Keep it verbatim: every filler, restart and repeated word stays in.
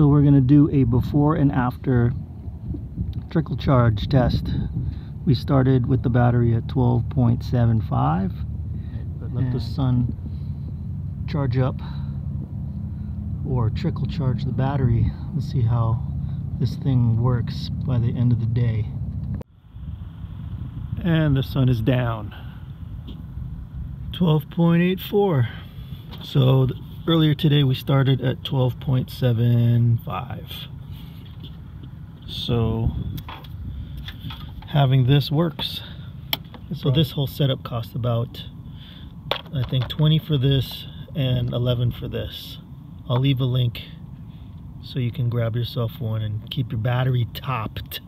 So we're going to do a before and after trickle charge test. We started with the battery at twelve point seven five, but let the sun charge up or trickle charge the battery. Let's see how this thing works by the end of the day. And the sun is down. twelve point eight four. So the, earlier today we started at twelve point seven five. So having this works. That's so right. This whole setup cost about, I think, twenty for this and eleven for this. I'll leave a link so you can grab yourself one and keep your battery topped.